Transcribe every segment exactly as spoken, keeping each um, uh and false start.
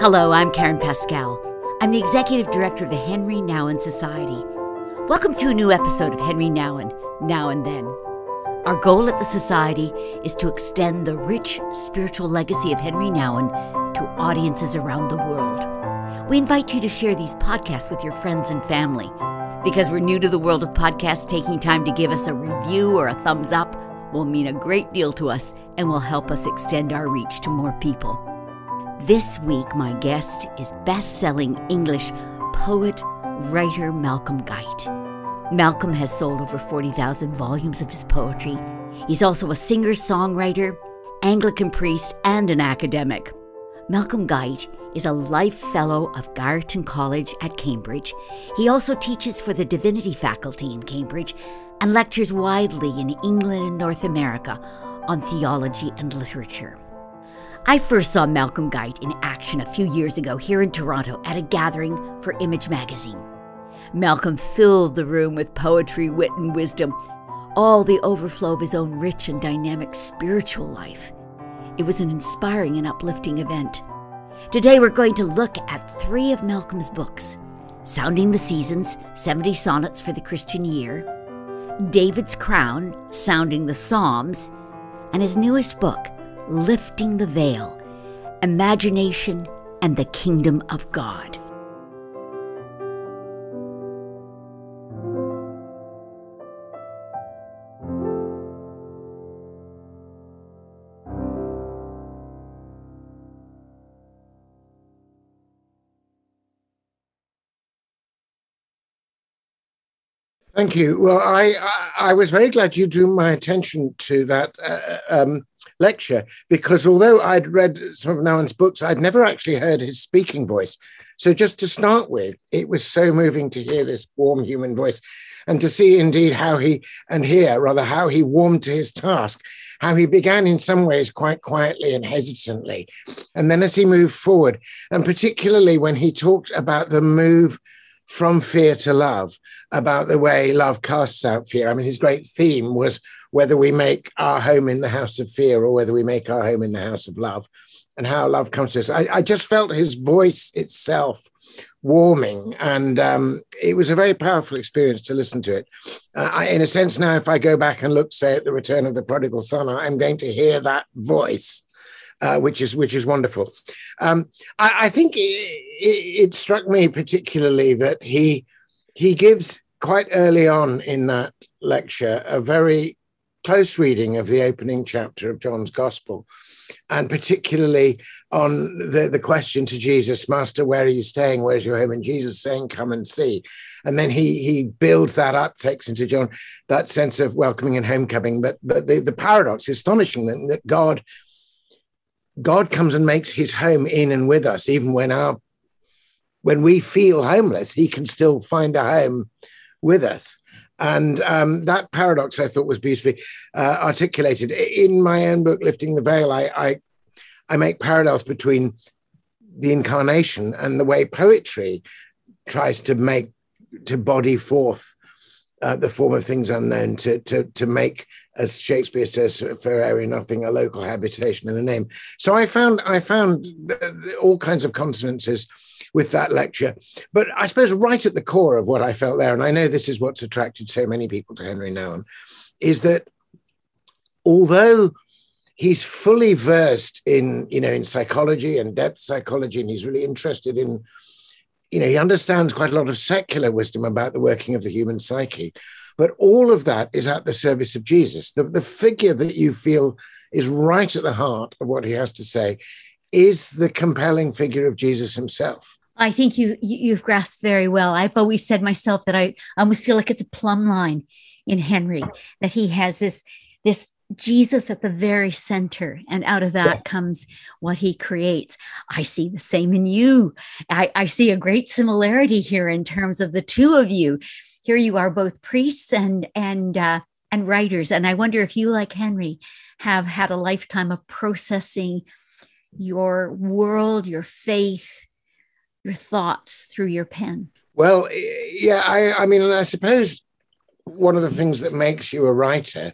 Hello, I'm Karen Pascal. I'm the Executive Director of the Henri Nouwen Society. Welcome to a new episode of Henri Nouwen, Now and Then. Our goal at the Society is to extend the rich spiritual legacy of Henri Nouwen to audiences around the world. We invite you to share these podcasts with your friends and family. Because we're new to the world of podcasts, taking time to give us a review or a thumbs up will mean a great deal to us and will help us extend our reach to more people. This week, my guest is best-selling English poet, writer Malcolm Guite. Malcolm has sold over forty thousand volumes of his poetry. He's also a singer-songwriter, Anglican priest, and an academic. Malcolm Guite is a Life Fellow of Girton College at Cambridge. He also teaches for the Divinity Faculty in Cambridge and lectures widely in England and North America on theology and literature. I first saw Malcolm Guite in action a few years ago here in Toronto at a gathering for Image Magazine. Malcolm filled the room with poetry, wit, and wisdom, all the overflow of his own rich and dynamic spiritual life. It was an inspiring and uplifting event. Today we're going to look at three of Malcolm's books: Sounding the Seasons, seventy Sonnets for the Christian Year, David's Crown, Sounding the Psalms, and his newest book, Lifting the Veil, Imagination and the Kingdom of God. Thank you. Well, I, I I was very glad you drew my attention to that uh, um, lecture, because although I'd read some of Nouwen's books, I'd never actually heard his speaking voice. So just to start with, it was so moving to hear this warm human voice and to see indeed how he, and hear rather, how he warmed to his task, how he began in some ways quite quietly and hesitantly. And then as he moved forward, and particularly when he talked about the move from fear to love, about the way love casts out fear. I mean, his great theme was whether we make our home in the house of fear or whether we make our home in the house of love, and how love comes to us. I, I just felt his voice itself warming, and um, it was a very powerful experience to listen to it. Uh, I, in a sense now, if I go back and look, say, at The Return of the Prodigal Son, I'm going to hear that voice, uh, which is which is wonderful. Um, I, I think... It, It struck me particularly that he he gives quite early on in that lecture a very close reading of the opening chapter of John's Gospel, and particularly on the, the question to Jesus, "Master, where are you staying? Where's your home?" And Jesus saying, "Come and see." And then he he builds that up, takes into John that sense of welcoming and homecoming. But but the, the paradox is astonishing that, that God God comes and makes his home in and with us, even when our When we feel homeless, he can still find a home with us. And um, that paradox, I thought, was beautifully uh, articulated. In my own book, Lifting the Veil, I, I, I make parallels between the incarnation and the way poetry tries to make, to body forth uh, the form of things unknown, to, to, to make, as Shakespeare says, for airy nothing, a local habitation and a name. So I found, I found all kinds of consonances with that lecture. But I suppose right at the core of what I felt there, and I know this is what's attracted so many people to Henri Nouwen, is that although he's fully versed in, you know, in psychology and depth psychology, and he's really interested in, you know, he understands quite a lot of secular wisdom about the working of the human psyche, but all of that is at the service of Jesus. The, the figure that you feel is right at the heart of what he has to say is the compelling figure of Jesus himself. I think you, you've grasped very well. I've always said myself that I almost feel like it's a plumb line in Henri, that he has this, this Jesus at the very center, and out of that yeah. comes what he creates. I see the same in you. I, I see a great similarity here in terms of the two of you. Here you are, both priests and, and, uh, and writers. And I wonder if you, like Henri, have had a lifetime of processing your world, your faith, your thoughts through your pen. Well, yeah, I, I mean, I suppose one of the things that makes you a writer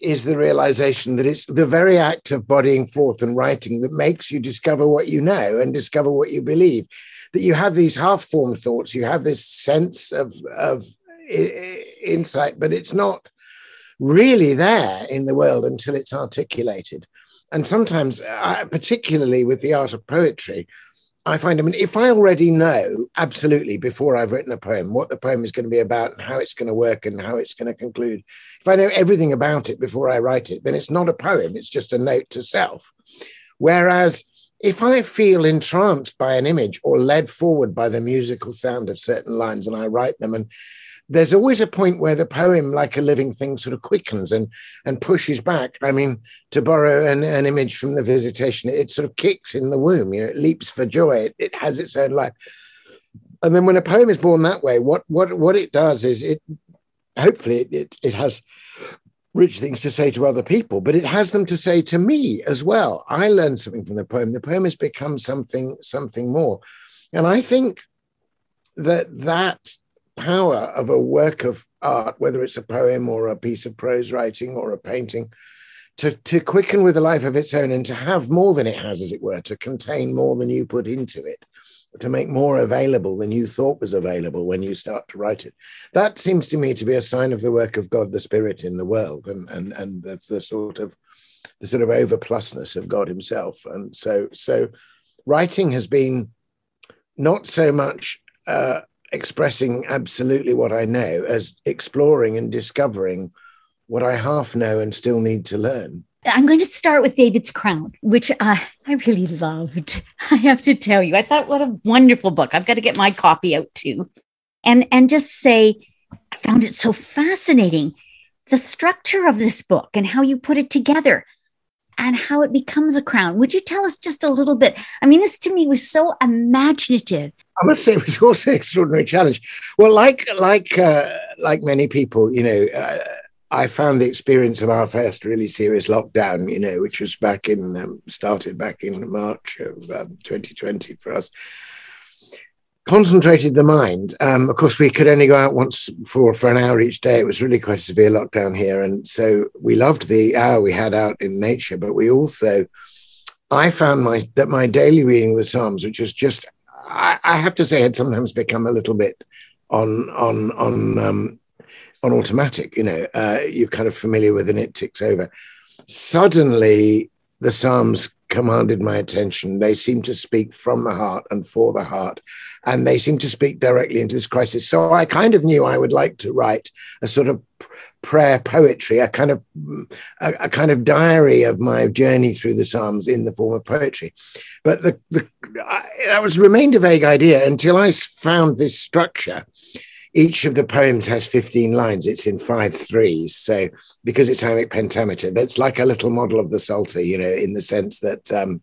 is the realization that it's the very act of bodying forth and writing that makes you discover what you know and discover what you believe, that you have these half-formed thoughts, you have this sense of, of insight, but it's not really there in the world until it's articulated. And sometimes, I, particularly with the art of poetry, I find, I mean, if I already know absolutely before I've written a poem what the poem is going to be about and how it's going to work and how it's going to conclude, if I know everything about it before I write it, then it's not a poem, it's just a note to self. Whereas if I feel entranced by an image or led forward by the musical sound of certain lines and I write them, and there's always a point where the poem, like a living thing, sort of quickens and, and pushes back. I mean, to borrow an, an image from The Visitation, it, it sort of kicks in the womb, you know, it leaps for joy, it, it has its own life. And then when a poem is born that way, what what what it does is it, hopefully it, it, it has rich things to say to other people, but it has them to say to me as well. I learned something from the poem. The poem has become something, something more. And I think that that power of a work of art, whether it's a poem or a piece of prose writing or a painting, to, to quicken with a life of its own and to have more than it has, as it were, to contain more than you put into it, to make more available than you thought was available when you start to write it. That seems to me to be a sign of the work of God, the Spirit in the world, and and and that's the sort of the sort of overplusness of God himself. And so so writing has been not so much uh expressing absolutely what I know as exploring and discovering what I half know and still need to learn. I'm going to start with David's Crown, which I, I really loved. I have to tell you, I thought, what a wonderful book. I've got to get my copy out too. And, and just say, I found it so fascinating, the structure of this book and how you put it together and how it becomes a crown. Would you tell us just a little bit? I mean, this to me was so imaginative. I must say it was also an extraordinary challenge. Well, like like uh, like many people, you know, uh, I found the experience of our first really serious lockdown, you know, which was back in um, started back in March of um, twenty twenty for us, concentrated the mind. Um, of course, we could only go out once for for an hour each day. It was really quite a severe lockdown here, and so we loved the hour we had out in nature, but we also, I found my that my daily reading of the Psalms, which was just, I have to say, had sometimes become a little bit on on on um, on automatic. You know, uh, you're kind of familiar with, and it ticks over. Suddenly, the Psalms commanded my attention. They seemed to speak from the heart and for the heart, and they seemed to speak directly into this crisis. So I kind of knew I would like to write a sort of prayer poetry, a kind of a, a kind of diary of my journey through the Psalms in the form of poetry. But the, the I, that was remained a vague idea until I found this structure. Each of the poems has fifteen lines. It's in five threes. So because it's Iambic pentameter, that's like a little model of the Psalter, you know, in the sense that um,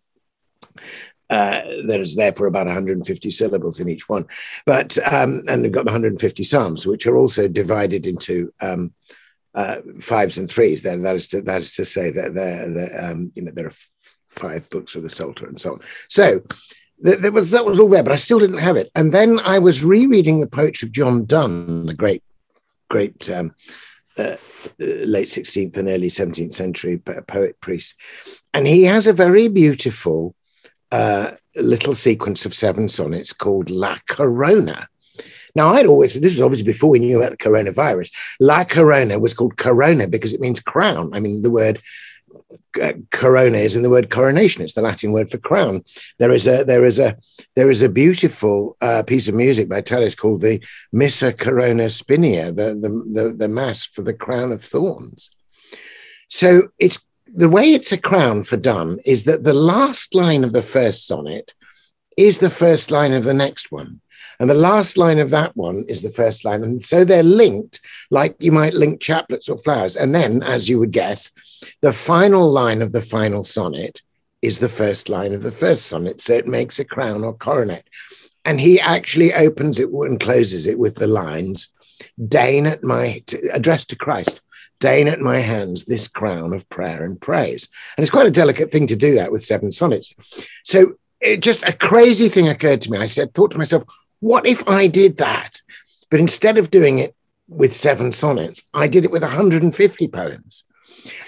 uh, there's therefore about one hundred fifty syllables in each one. But, um, and we've got one hundred fifty Psalms, which are also divided into um, uh, fives and threes. That, that, is to, that is to say that they're, they're, um, you know, there are five books of the Psalter and so on. So, That was, that was all there, but I still didn't have it. And then I was rereading the poetry of John Donne, the great, great um, uh, late sixteenth and early seventeenth century poet priest. And he has a very beautiful uh, little sequence of seven sonnets called La Corona. Now, I'd always, this was obviously before we knew about the coronavirus, La Corona was called Corona because it means crown. I mean, the word Uh, corona is in the word coronation. It's the Latin word for crown. There is a there is a there is a beautiful uh, piece of music by Tallis called the Missa Corona Spinia, the, the the the mass for the crown of thorns. So it's the way it's a crown for Donne is that the last line of the first sonnet is the first line of the next one. And the last line of that one is the first line. And so they're linked, like you might link chaplets or flowers. And then, as you would guess, the final line of the final sonnet is the first line of the first sonnet. So it makes a crown or coronet. And he actually opens it and closes it with the lines, "Deign at my," addressed to Christ, "deign at my hands this crown of prayer and praise." And it's quite a delicate thing to do that with seven sonnets. So it just, a crazy thing occurred to me. I said, thought to myself, what if I did that? But instead of doing it with seven sonnets, I did it with one hundred fifty poems.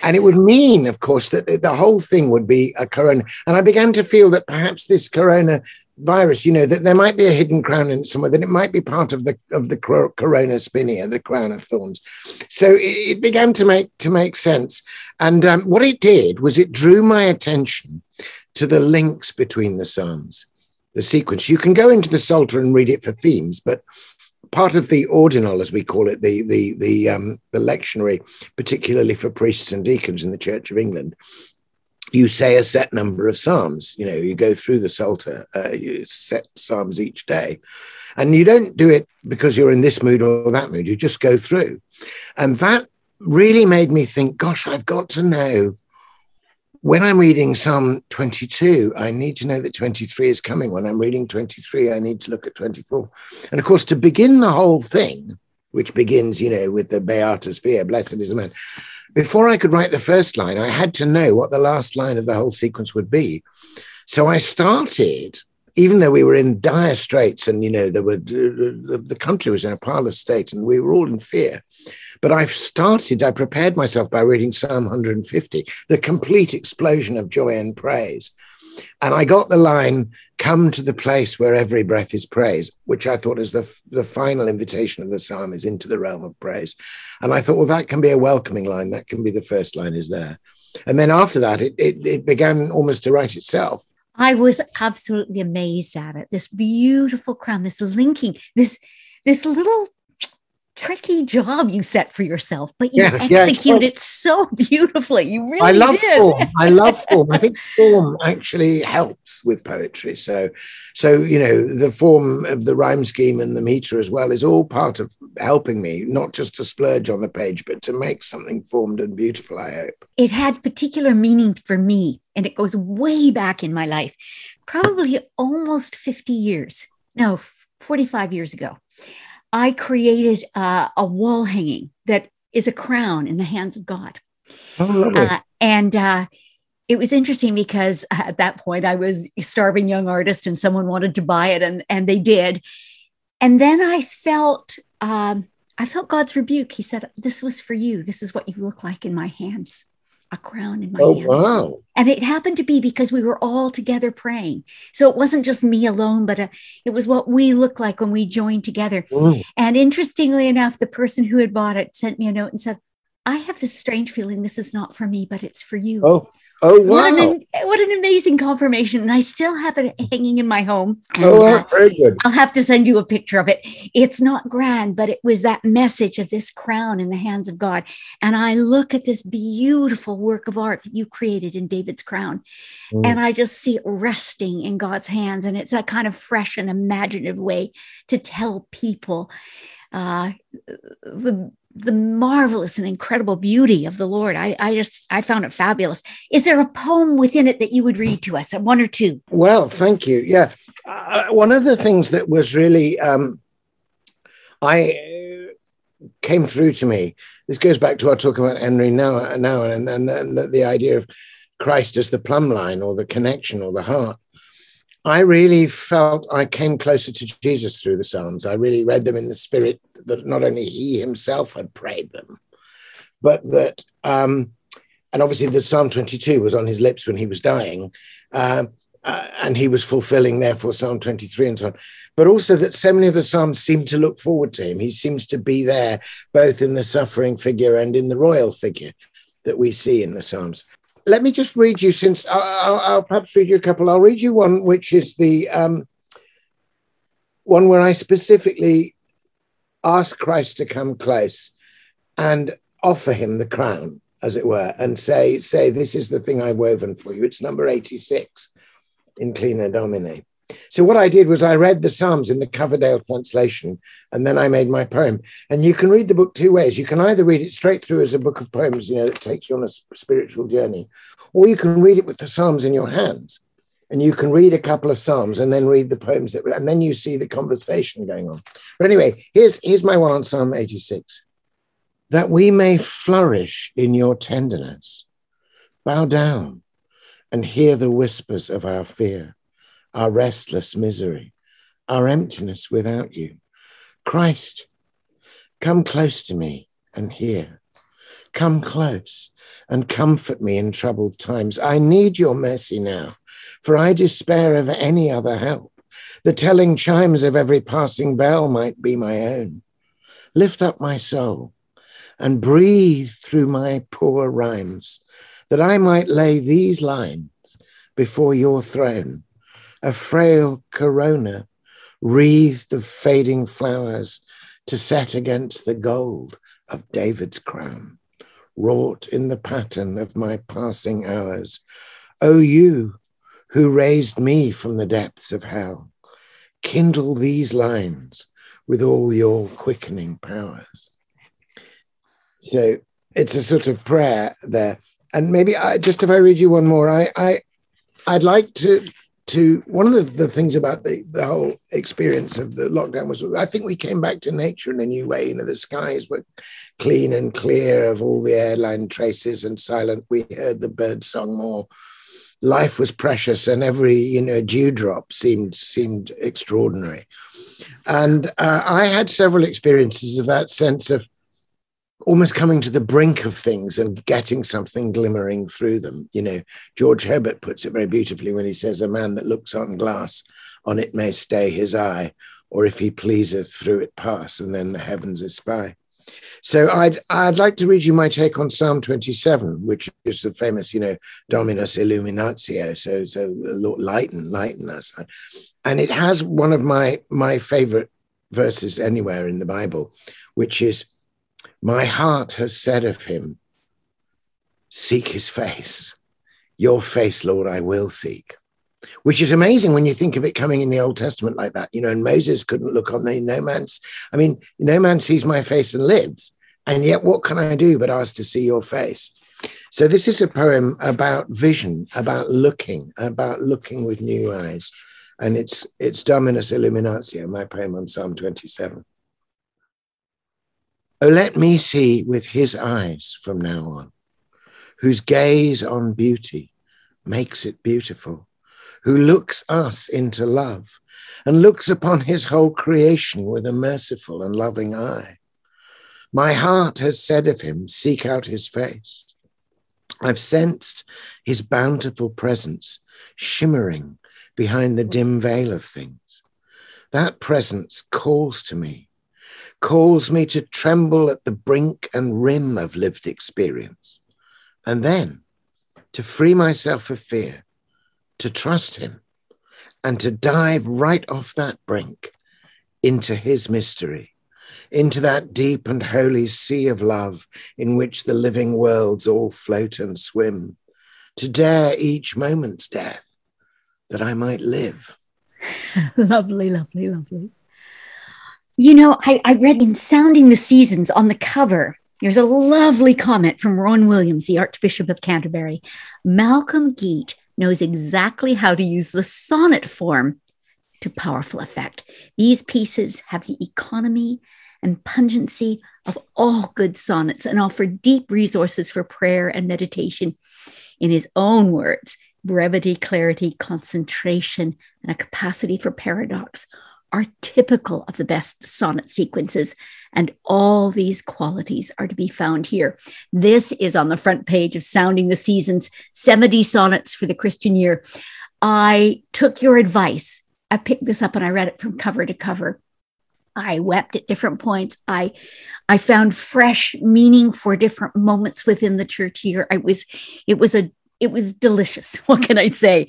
And it would mean, of course, that the whole thing would be a corona. And I began to feel that perhaps this corona virus, you know, that there might be a hidden crown in somewhere, that it might be part of the of the Corona Spinia, the crown of thorns. So it, it began to make to make sense. And um, what it did was it drew my attention to the links between the Psalms, the sequence. You can go into the Psalter and read it for themes, but part of the ordinal, as we call it, the the the, um, the lectionary, particularly for priests and deacons in the Church of England, you say a set number of psalms. You know, you go through the Psalter, uh, you set psalms each day, and you don't do it because you're in this mood or that mood. You just go through, and that really made me think, gosh, I've got to know. When I'm reading Psalm twenty-two, I need to know that twenty-three is coming. When I'm reading twenty-three, I need to look at twenty-four. And of course, to begin the whole thing, which begins, you know, with the Beatus Via, blessed is the man. Before I could write the first line, I had to know what the last line of the whole sequence would be. So I started, even though we were in dire straits and, you know, there were, the country was in a parlous state and we were all in fear. But I've started, I prepared myself by reading Psalm one hundred fifty, the complete explosion of joy and praise. And I got the line, come to the place where every breath is praise, which I thought is the, the final invitation of the psalm is into the realm of praise. And I thought, well, that can be a welcoming line. That can be the first line is there. And then after that, it, it, it began almost to write itself. I was absolutely amazed at it. This beautiful crown, this linking, this, this little tricky job you set for yourself, but you yeah, execute yeah. it so beautifully. You really I love did. form. I love form. I think form actually helps with poetry. So, so you know, the form of the rhyme scheme and the meter as well is all part of helping me, not just to splurge on the page, but to make something formed and beautiful, I hope. It had particular meaning for me, and it goes way back in my life, probably almost fifty years. No, forty-five years ago. I created uh, a wall hanging that is a crown in the hands of God. Oh, lovely. Uh, and uh, it was interesting because uh, at that point I was a starving young artist and someone wanted to buy it and, and they did. And then I felt, um, I felt God's rebuke. He said, this was for you. This is what you look like in my hands, a crown in my oh, hands. Wow. And it happened to be because we were all together praying. So it wasn't just me alone, but uh, it was what we looked like when we joined together. Mm. And interestingly enough, the person who had bought it sent me a note and said, I have this strange feeling this is not for me, but it's for you. Oh, oh wow. What an, what an amazing confirmation. And I still have it hanging in my home. And, oh, wow. uh, very good. I'll have to send you a picture of it. It's not grand, but it was that message of this crown in the hands of God. And I look at this beautiful work of art that you created in David's Crown. Mm. And I just see it resting in God's hands. And it's a kind of fresh and imaginative way to tell people uh, the the marvelous and incredible beauty of the Lord. I, I just, I found it fabulous. Is there a poem within it that you would read to us, one or two? Well, thank you. Yeah. Uh, one of the things that was really, um, I uh, came through to me, this goes back to our talk about Henri Nouwen now, and, and, and the, the idea of Christ as the plumb line or the connection or the heart. I really felt I came closer to Jesus through the Psalms. I really read them in the spirit that not only he himself had prayed them, but that, um, and obviously the Psalm twenty-two was on his lips when he was dying, uh, uh, and he was fulfilling therefore Psalm twenty-three and so on. But also that so many of the Psalms seem to look forward to him. He seems to be there both in the suffering figure and in the royal figure that we see in the Psalms. Let me just read you, since I'll, I'll perhaps read you a couple. I'll read you one, which is the um, one where I specifically ask Christ to come close and offer him the crown, as it were, and say, say, this is the thing I've woven for you. It's number eighty-six in Clina Domine. So what I did was I read the Psalms in the Coverdale translation, and then I made my poem. And you can read the book two ways. You can either read it straight through as a book of poems, you know, that takes you on a spiritual journey, or you can read it with the Psalms in your hands. And you can read a couple of Psalms and then read the poems, that, and then you see the conversation going on. But anyway, here's, here's my one on Psalm eighty-six. That we may flourish in your tenderness, bow down and hear the whispers of our fear, our restless misery, our emptiness without you. Christ, come close to me and hear. Come close and comfort me in troubled times. I need your mercy now, for I despair of any other help. The telling chimes of every passing bell might be my own. Lift up my soul and breathe through my poor rhymes, that I might lay these lines before your throne, a frail corona wreathed of fading flowers to set against the gold of David's crown, wrought in the pattern of my passing hours. O you who raised me from the depths of hell, kindle these lines with all your quickening powers. So it's a sort of prayer there. And maybe I, just if I read you one more, I, I, I'd like to, to one of the, the things about the, the whole experience of the lockdown was, I think we came back to nature in a new way. You know, the skies were clean and clear of all the airline traces and silent. We heard the bird song more. Life was precious, and every you know dewdrop seemed seemed extraordinary. And uh, I had several experiences of that sense of almost coming to the brink of things and getting something glimmering through them. You know, George Herbert puts it very beautifully when he says, "A man that looks on glass, on it may stay his eye, or if he pleaseth, through it pass, and then the heavens espy." So I'd, I'd like to read you my take on Psalm twenty-seven, which is the famous, you know, Dominus illuminatio, so, so Lord, lighten, lighten us. And it has one of my, my favorite verses anywhere in the Bible, which is, "My heart has said of him, seek his face. Your face, Lord, I will seek." Which is amazing when you think of it coming in the Old Testament like that, you know, and Moses couldn't look on the no man's, I mean, no man sees my face and lives. And yet what can I do but ask to see your face? So this is a poem about vision, about looking, about looking with new eyes. And it's, it's Dominus Illuminatio, my poem on Psalm twenty-seven. "Oh, let me see with his eyes from now on, whose gaze on beauty makes it beautiful, who looks us into love and looks upon his whole creation with a merciful and loving eye. My heart has said of him, seek out his face. I've sensed his bountiful presence shimmering behind the dim veil of things. That presence calls to me, calls me to tremble at the brink and rim of lived experience, and then to free myself of fear, to trust him, and to dive right off that brink into his mystery, into that deep and holy sea of love in which the living worlds all float and swim, to dare each moment's death that I might live." Lovely, lovely, lovely. You know, I, I read in Sounding the Seasons on the cover, there's a lovely comment from Rowan Williams, the Archbishop of Canterbury. "Malcolm Guite knows exactly how to use the sonnet form to powerful effect. These pieces have the economy and pungency of all good sonnets and offer deep resources for prayer and meditation. In his own words, brevity, clarity, concentration, and a capacity for paradox are typical of the best sonnet sequences, and all these qualities are to be found here." This is on the front page of Sounding the Seasons, seventy sonnets for the Christian Year. I took your advice. I picked this up and I read it from cover to cover. I wept at different points. I, I found fresh meaning for different moments within the church year. I was, it was a It was delicious. What can I say?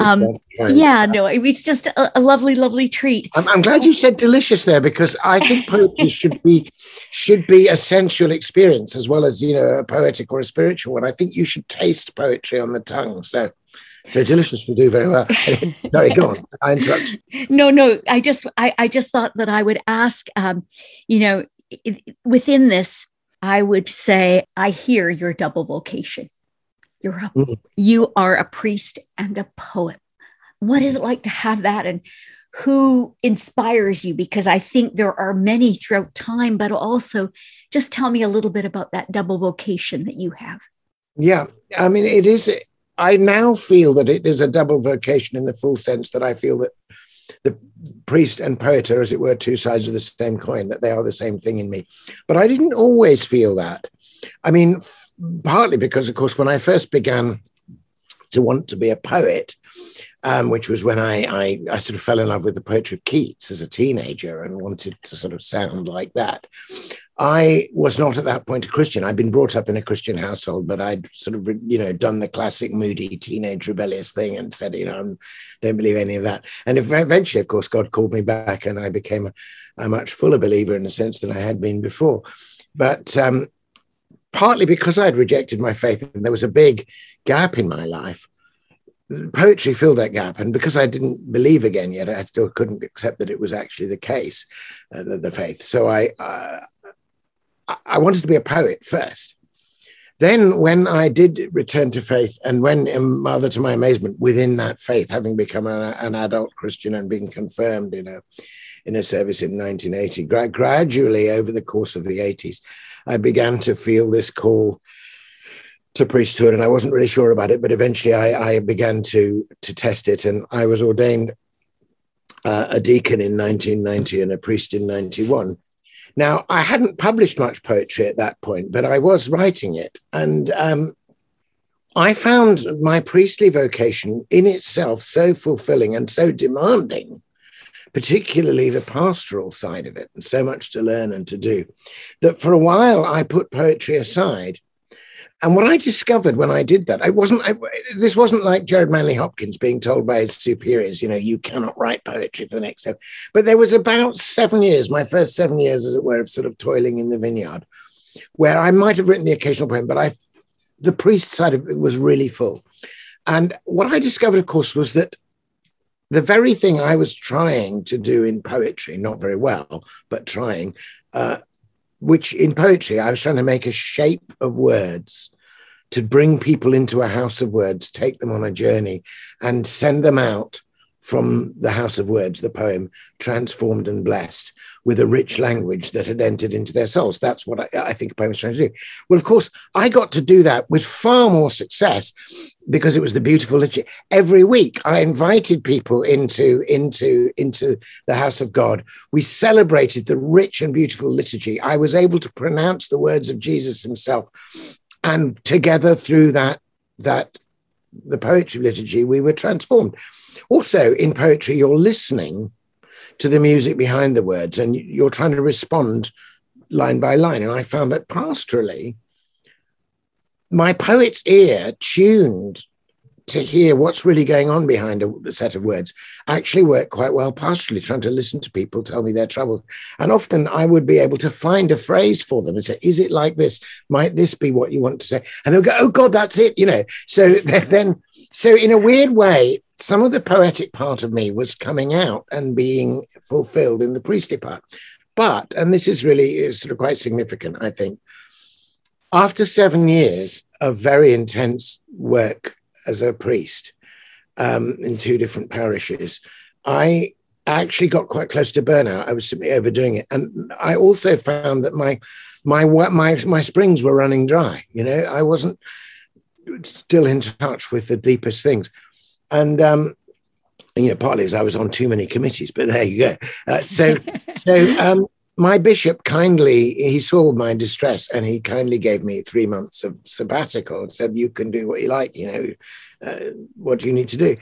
Um, yeah, no, it was just a, a lovely, lovely treat. I'm, I'm glad you said delicious there, because I think poetry should be should be a sensual experience as well as, you know, a poetic or a spiritual one. I think you should taste poetry on the tongue. So, so delicious will do very well. Sorry, go on. I interrupted. No, no, I just, I, I just thought that I would ask, um, you know, within this, I would say, I hear your double vocation. You're a, you are a priest and a poet. What is it like to have that, and who inspires you? Because I think there are many throughout time, but also just tell me a little bit about that double vocation that you have. Yeah, I mean, it is. I now feel that it is a double vocation in the full sense that I feel that the priest and poet are, as it were, two sides of the same coin, that they are the same thing in me. But I didn't always feel that. I mean, f- partly because, of course, when I first began to want to be a poet, um, which was when I, I, I sort of fell in love with the poetry of Keats as a teenager and wanted to sort of sound like that, I was not at that point a Christian. I'd been brought up in a Christian household, but I'd sort of, you know, done the classic moody teenage rebellious thing and said, you know, I don't believe any of that. And eventually, of course, God called me back and I became a, a much fuller believer in a sense than I had been before. But um, partly because I'd rejected my faith and there was a big gap in my life, poetry filled that gap. And because I didn't believe again yet, I still couldn't accept that it was actually the case, uh, the, the faith. So I, uh, I wanted to be a poet first. Then when I did return to faith and when, rather to my amazement, within that faith, having become a, an adult Christian and being confirmed in a, in a service in nineteen eighty, gra- gradually over the course of the eighties, I began to feel this call to priesthood, and I wasn't really sure about it, but eventually I, I began to, to test it, and I was ordained uh, a deacon in nineteen ninety and a priest in ninety-one. Now, I hadn't published much poetry at that point, but I was writing it. And um, I found my priestly vocation in itself so fulfilling and so demanding, particularly the pastoral side of it, and so much to learn and to do, that for a while I put poetry aside. And what I discovered when I did that, I wasn't, I, this wasn't like Gerard Manley Hopkins being told by his superiors, you know, you cannot write poetry for the next seven. But there was about seven years, my first seven years, as it were, of sort of toiling in the vineyard, where I might have written the occasional poem, but I, the priest side of it was really full. And what I discovered, of course, was that the very thing I was trying to do in poetry, not very well, but trying, uh, which in poetry, I was trying to make a shape of words to bring people into a house of words, take them on a journey and send them out from the house of words, the poem, transformed and blessed with a rich language that had entered into their souls. That's what I, I think a poem is trying to do. Well, of course, I got to do that with far more success because it was the beautiful literature. Every week, I invited people into, into, into the house of God. We celebrated the rich and beautiful liturgy. I was able to pronounce the words of Jesus himself. And together through that, that the poetry liturgy, we were transformed. Also, in poetry, you're listening to the music behind the words and you're trying to respond line by line. And I found that pastorally, my poet's ear tuned to hear what's really going on behind a, a set of words actually worked quite well pastorally, trying to listen to people tell me their troubles. And often I would be able to find a phrase for them and say, is it like this? Might this be what you want to say? And they'll go, oh God, that's it, you know. So then, so in a weird way, some of the poetic part of me was coming out and being fulfilled in the priestly part. But, and this is really sort of quite significant, I think, after seven years of very intense work as a priest um, in two different parishes, I actually got quite close to burnout. I was simply overdoing it. And I also found that my, my, my, my springs were running dry. You know, I wasn't still in touch with the deepest things. And, um, you know, partly as I was on too many committees, but there you go. Uh, so so um, my bishop kindly, he saw my distress and he kindly gave me three months of sabbatical and said, you can do what you like, you know, uh, what do you need to do?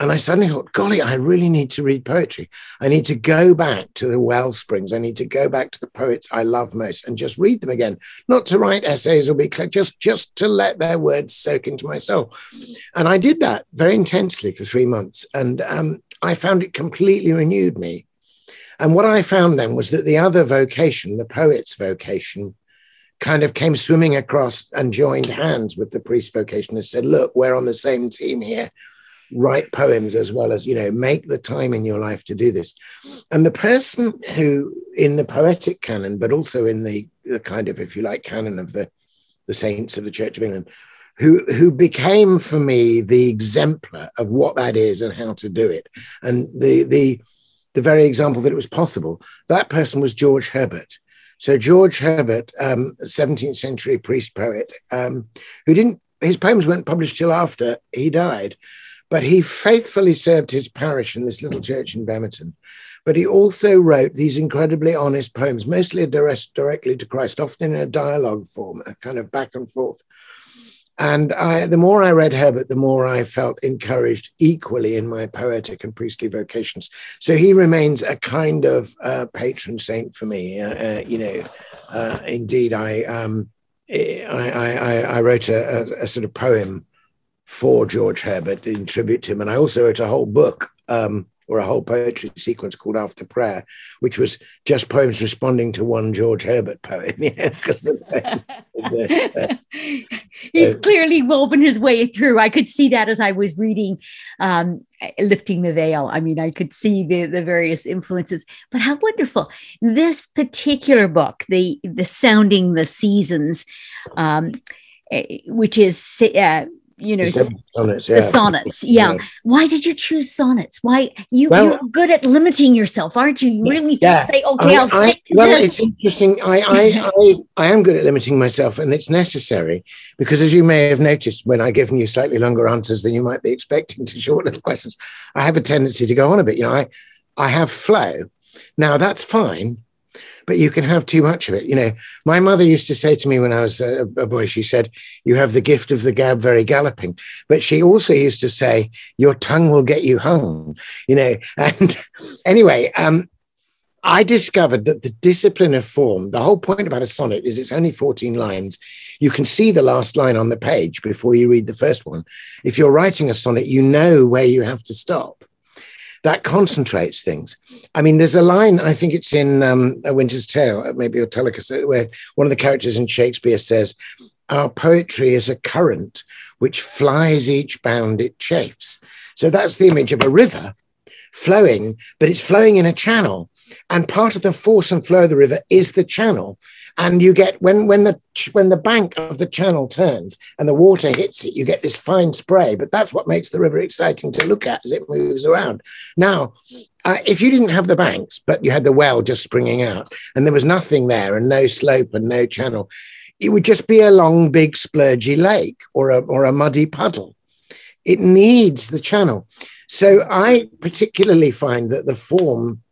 And I suddenly thought, golly, I really need to read poetry. I need to go back to the well springs. I need to go back to the poets I love most and just read them again, not to write essays or be just, just to let their words soak into my soul. And I did that very intensely for three months. And um, I found it completely renewed me. And what I found then was that the other vocation, the poet's vocation, kind of came swimming across and joined hands with the priest's vocation and said, look, we're on the same team here. Write poems as well as, you know, make the time in your life to do this. And the person who, in the poetic canon, but also in the, the kind of, if you like, canon of the, the saints of the Church of England, who, who became for me the exemplar of what that is and how to do it. And the, the, the very example that it was possible, that person was George Herbert. So George Herbert, um, seventeenth century priest poet, um, who didn't, his poems weren't published till after he died. But he faithfully served his parish in this little church in Bemerton. But he also wrote these incredibly honest poems, mostly addressed directly to Christ, often in a dialogue form, a kind of back and forth. And I, the more I read Herbert, the more I felt encouraged equally in my poetic and priestly vocations. So he remains a kind of uh, patron saint for me. Uh, uh, you know, uh, indeed, I, um, I, I, I wrote a, a, a sort of poem for George Herbert in tribute to him. And I also wrote a whole book um, or a whole poetry sequence called After Prayer, which was just poems responding to one George Herbert poem. Yeah, the, uh, He's uh, clearly woven his way through. I could see that as I was reading um, Lifting the Veil. I mean, I could see the, the various influences, but how wonderful. This particular book, the, the Sounding the Seasons, um, which is... Uh, you know, the sonnets, yeah. The sonnets, yeah. yeah. Why did you choose sonnets? Why you, well, you're good at limiting yourself, aren't you? You really yeah. say, okay, I mean, I'll I, stick to well, this. It's interesting. I, I, I, I am good at limiting myself, and it's necessary because, as you may have noticed, when I've given you slightly longer answers than you might be expecting to short little questions, I have a tendency to go on a bit. You know, I, I have flow. Now that's fine, but you can have too much of it. You know, my mother used to say to me when I was a, a boy, she said, you have the gift of the gab very galloping. But she also used to say, your tongue will get you hung, you know. And anyway, um, I discovered that the discipline of form, the whole point about a sonnet is it's only fourteen lines. You can see the last line on the page before you read the first one. If you're writing a sonnet, you know where you have to stop. That concentrates things. I mean, there's a line, I think it's in um, A Winter's Tale, maybe Autolycus, where one of the characters in Shakespeare says, our poetry is a current which flies each bound it chafes. So that's the image of a river flowing, but it's flowing in a channel. And part of the force and flow of the river is the channel. And you get, when, when, the, when the bank of the channel turns and the water hits it, you get this fine spray. But that's what makes the river exciting to look at as it moves around. Now, uh, if you didn't have the banks, but you had the well just springing out, and there was nothing there and no slope and no channel, it would just be a long, big, splurgy lake or a, or a muddy puddle. It needs the channel. So I particularly find that the form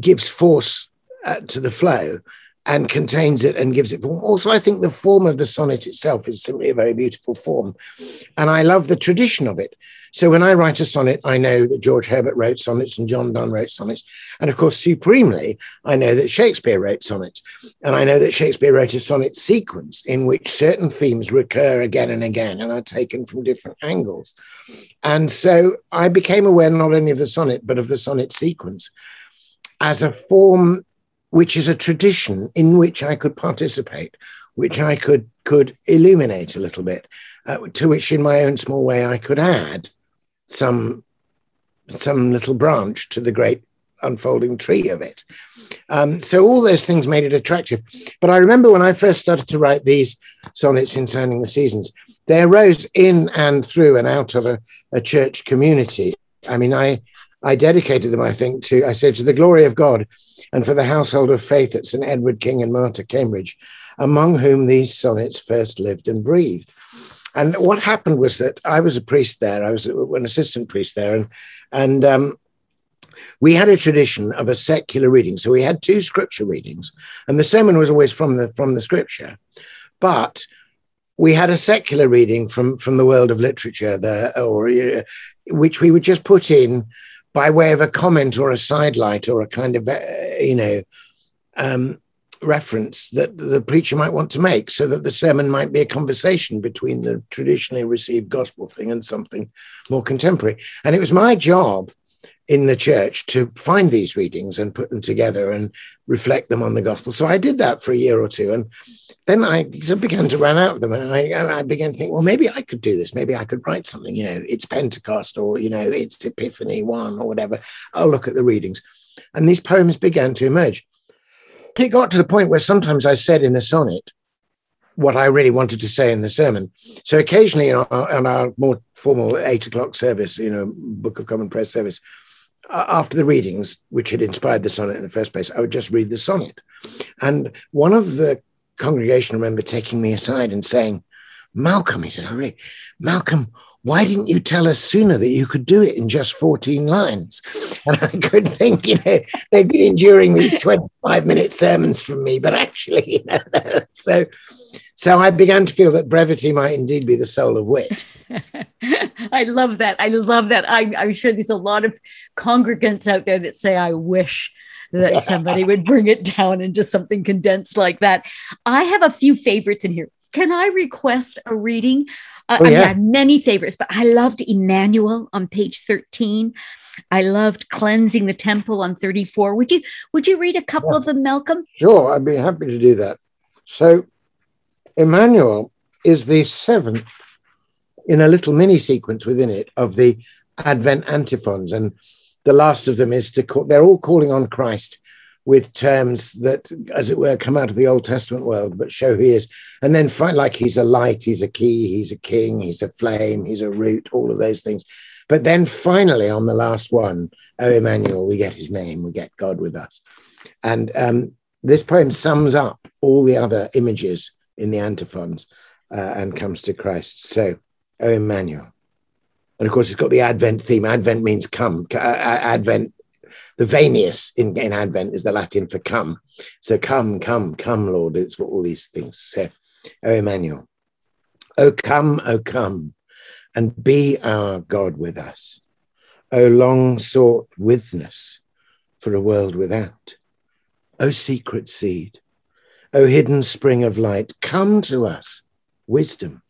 gives force uh, to the flow and contains it and gives it form. Also, I think the form of the sonnet itself is simply a very beautiful form. And I love the tradition of it. So when I write a sonnet, I know that George Herbert wrote sonnets and John Donne wrote sonnets. And of course, supremely, I know that Shakespeare wrote sonnets. And I know that Shakespeare wrote a sonnet sequence in which certain themes recur again and again and are taken from different angles. And so I became aware not only of the sonnet, but of the sonnet sequence as a form which is a tradition in which I could participate, which I could, could illuminate a little bit, uh, to which in my own small way I could add some, some little branch to the great unfolding tree of it. Um, so all those things made it attractive. But I remember when I first started to write these sonnets in Sounding the Seasons, they arose in and through and out of a, a church community. I mean, I... I dedicated them, I think, to, I said, to the glory of God and for the household of faith at Saint Edward King and Martyr, Cambridge, among whom these sonnets first lived and breathed. And what happened was that I was a priest there. I was an assistant priest there. And, and um, we had a tradition of a secular reading. So we had two scripture readings. And the sermon was always from the, from the scripture. But we had a secular reading from, from the world of literature, there, or uh, which we would just put in by way of a comment or a sidelight or a kind of, uh, you know, um, reference that the preacher might want to make, so that the sermon might be a conversation between the traditionally received gospel thing and something more contemporary. And it was my job in the church to find these readings and put them together and reflect them on the gospel. So I did that for a year or two. And then I began to run out of them. And I, I began to think, well, maybe I could do this. Maybe I could write something, you know, it's Pentecost or, you know, it's Epiphany one or whatever. I'll look at the readings. And these poems began to emerge. It got to the point where sometimes I said in the sonnet what I really wanted to say in the sermon. So occasionally in our, in our more formal eight o'clock service, you know, Book of Common Prayer service, after the readings, which had inspired the sonnet in the first place, I would just read the sonnet. And one of the congregation remember taking me aside and saying, Malcolm, he said, oh, really? Malcolm, why didn't you tell us sooner that you could do it in just fourteen lines? And I could think, you know, they've been enduring these twenty-five minute sermons from me, but actually, you know, so, so I began to feel that brevity might indeed be the soul of wit. I love that. I love that. I, I'm sure there's a lot of congregants out there that say, I wish that somebody would bring it down into something condensed like that. I have a few favorites in here. Can I request a reading? Uh, oh, yeah. I mean, I have many favorites, but I loved Emmanuel on page thirteen. I loved Cleansing the Temple on thirty-four. Would you would you read a couple yeah. of them, Malcolm? Sure, I'd be happy to do that. So Emmanuel is the seventh in a little mini sequence within it of the Advent antiphons, and the last of them is to call, they're all calling on Christ with terms that, as it were, come out of the Old Testament world, but show he is. And then find, like, he's a light, he's a key, he's a king, he's a flame, he's a root, all of those things. But then finally on the last one, O Emmanuel, we get his name, we get God with us. And um, this poem sums up all the other images in the antiphons uh, and comes to Christ. So, O Emmanuel. And of course, it's got the Advent theme. Advent means come. Advent, the venius in, in Advent is the Latin for come. So come, come, come, Lord. It's what all these things say. O Emmanuel. O come, O come, and be our God with us. O long sought withness for a world without. O secret seed. O hidden spring of light. Come to us, wisdom.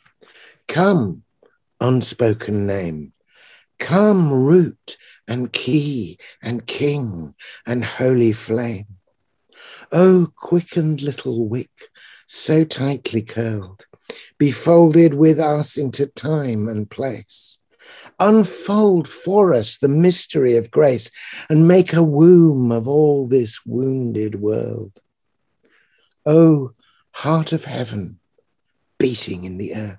Come, unspoken name. Come, root and key and king and holy flame. O quickened little wick, so tightly curled, be folded with us into time and place. Unfold for us the mystery of grace and make a womb of all this wounded world. O heart of heaven, beating in the earth.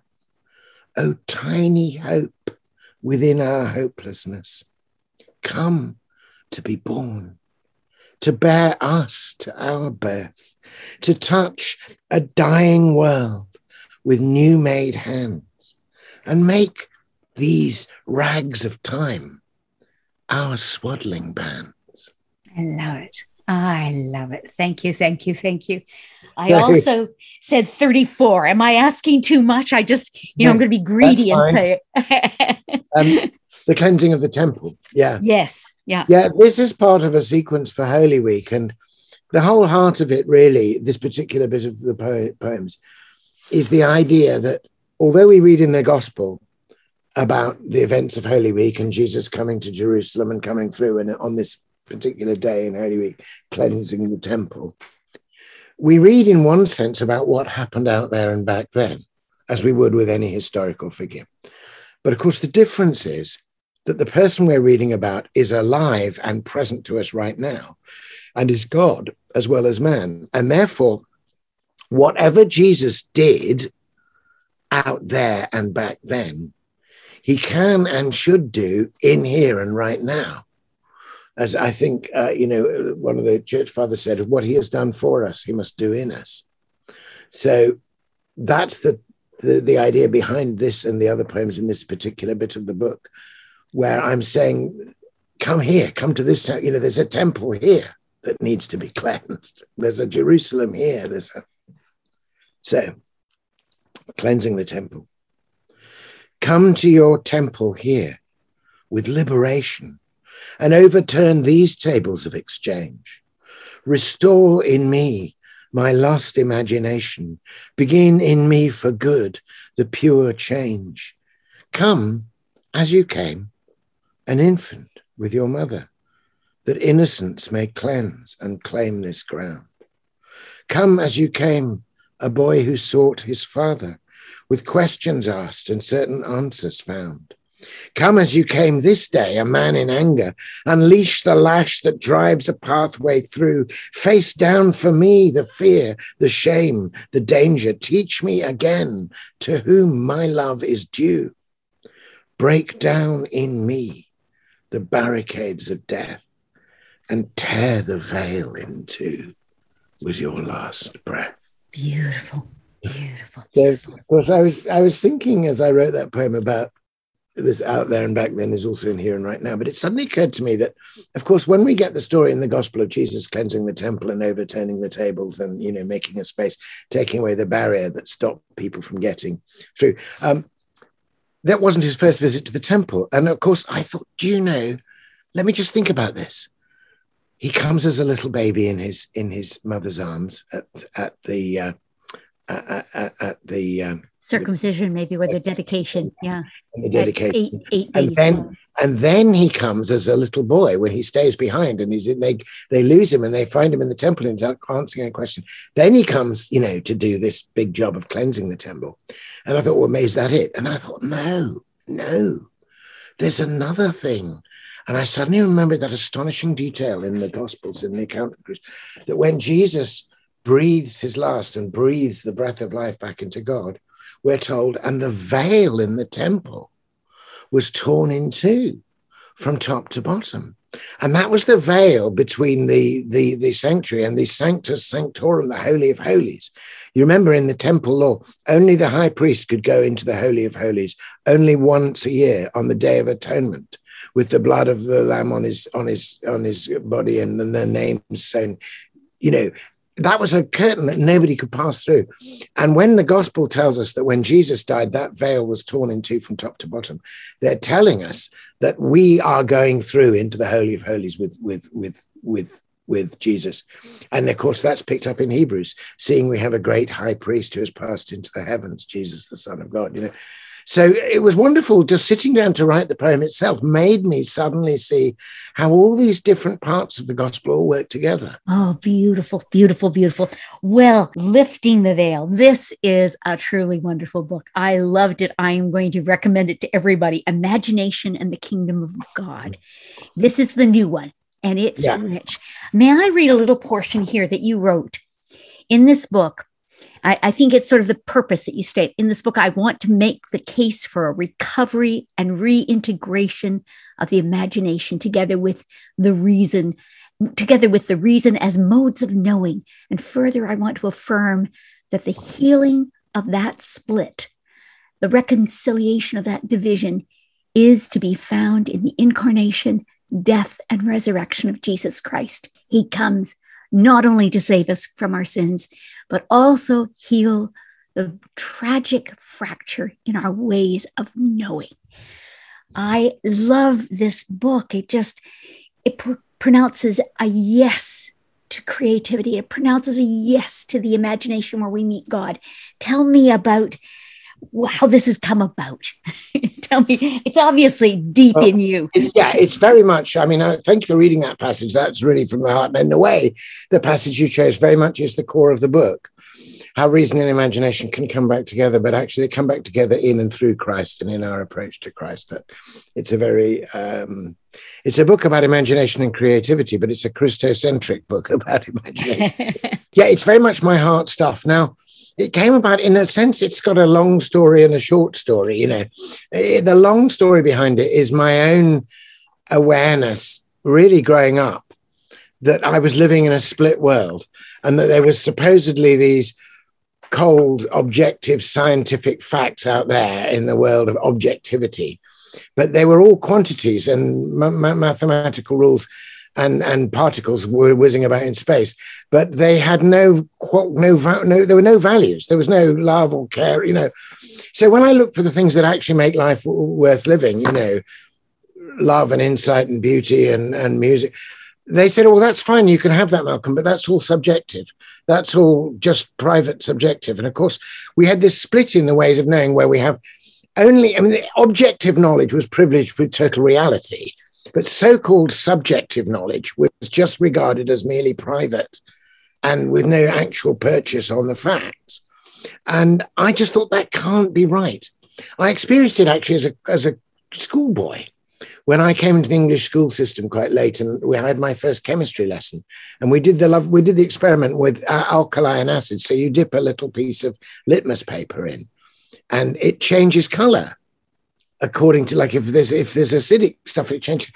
O tiny hope within our hopelessness, come to be born, to bear us to our birth, to touch a dying world with new-made hands, and make these rags of time our swaddling bands. I love it. I love it. Thank you. Thank you. Thank you. I also said thirty-four. Am I asking too much? I just, you know, I'm going to be greedy and say it. um, the cleansing of the temple. Yeah. Yes. Yeah. Yeah. This is part of a sequence for Holy Week. And the whole heart of it, really, this particular bit of the po poems, is the idea that although we read in the gospel about the events of Holy Week and Jesus coming to Jerusalem and coming through and on this particular day in Holy Week, cleansing the temple, we read in one sense about what happened out there and back then, as we would with any historical figure. But of course, the difference is that the person we're reading about is alive and present to us right now, and is God as well as man. And therefore, whatever Jesus did out there and back then, he can and should do in here and right now. As I think, uh, you know, one of the church fathers said, what he has done for us, he must do in us. So that's the, the, the idea behind this and the other poems in this particular bit of the book, where I'm saying, come here, come to this town. You know, there's a temple here that needs to be cleansed. There's a Jerusalem here. There's a... So, cleansing the temple. Come to your temple here with liberation, and overturn these tables of exchange. Restore in me my lost imagination. Begin in me for good the pure change. Come as you came, an infant with your mother, that innocence may cleanse and claim this ground. Come as you came, a boy who sought his father, with questions asked and certain answers found. Come as you came this day, a man in anger, unleash the lash that drives a pathway through, face down for me the fear, the shame, the danger, teach me again to whom my love is due. Break down in me the barricades of death and tear the veil in two with your last breath. Beautiful, beautiful. beautiful. So, of course, I was, I was thinking as I wrote that poem about this Out There and Back Then is also in Here and Right Now. But it suddenly occurred to me that, of course, when we get the story in the gospel of Jesus cleansing the temple and overturning the tables and, you know, making a space, taking away the barrier that stopped people from getting through, um, that wasn't his first visit to the temple. And of course, I thought, do you know, let me just think about this. He comes as a little baby in his in his mother's arms at at the uh, at, at, at the um, circumcision, the, maybe, or the dedication, yeah, and the dedication, eight, eight and then and then he comes as a little boy when he stays behind, and he's in, they they lose him and they find him in the temple and he's answering a question. Then he comes, you know, to do this big job of cleansing the temple, and I thought, well, maybe is that it? And then I thought, no, no, there's another thing. And I suddenly remembered that astonishing detail in the Gospels, in the account of the crucifixion, that when Jesus breathes his last and breathes the breath of life back into God, we're told, and the veil in the temple was torn in two from top to bottom. And that was the veil between the, the, the sanctuary and the sanctus sanctorum, the Holy of Holies. You remember in the temple law, only the high priest could go into the Holy of Holies only once a year on the Day of Atonement, with the blood of the lamb on his on his on his body and then their names sewn. You know, that was a curtain that nobody could pass through. And when the gospel tells us that when Jesus died, that veil was torn in two from top to bottom, they're telling us that we are going through into the Holy of Holies with with with with with Jesus. And of course, that's picked up in Hebrews, seeing we have a great high priest who has passed into the heavens, Jesus, the Son of God, you know. So it was wonderful. Just sitting down to write the poem itself made me suddenly see how all these different parts of the gospel all work together. Oh, beautiful, beautiful, beautiful. Well, Lifting the Veil. This is a truly wonderful book. I loved it. I am going to recommend it to everybody. Imagination and the Kingdom of God. This is the new one, and it's yeah. rich. May I read a little portion here that you wrote in this book? I, I think it's sort of the purpose that you state. In this book, I want to make the case for a recovery and reintegration of the imagination together with the reason, together with the reason as modes of knowing. And further, I want to affirm that the healing of that split, the reconciliation of that division, is to be found in the incarnation, death, and resurrection of Jesus Christ. He comes not only to save us from our sins, but also heal the tragic fracture in our ways of knowing. I love this book. It just, it pr- pronounces a yes to creativity. It pronounces a yes to the imagination where we meet God. Tell me about how this has come about. Tell me, it's obviously deep well, in you. It's, yeah, it's very much, I mean, I, thank you for reading that passage. That's really from the heart. And in a way, the passage you chose very much is the core of the book. How reason and imagination can come back together, but actually they come back together in and through Christ and in our approach to Christ. That it's a very, um, it's a book about imagination and creativity, but it's a Christocentric book about imagination. Yeah, it's very much my heart stuff. Now, it came about, in a sense, it's got a long story and a short story, you know. It, the long story behind it is my own awareness, really growing up, that I was living in a split world and that there was supposedly these cold, objective, scientific facts out there in the world of objectivity. But they were all quantities and m- m- mathematical rules. And, and particles were whizzing about in space, but they had no, no, no, there were no values. There was no love or care, you know. So when I look for the things that actually make life worth living, you know, love and insight and beauty and, and music, they said, oh, well, that's fine. You can have that, Malcolm, but that's all subjective. That's all just private subjective. And of course, we had this split in the ways of knowing where we have only, I mean, the objective knowledge was privileged with total reality. But so-called subjective knowledge was just regarded as merely private and with no actual purchase on the facts. And I just thought that can't be right. I experienced it actually as a, as a schoolboy when I came into the English school system quite late, and we had my first chemistry lesson. And we did the love, we did the experiment with uh, alkali and acid. So you dip a little piece of litmus paper in and it changes color according to, like, if there's if there's acidic stuff, it changes.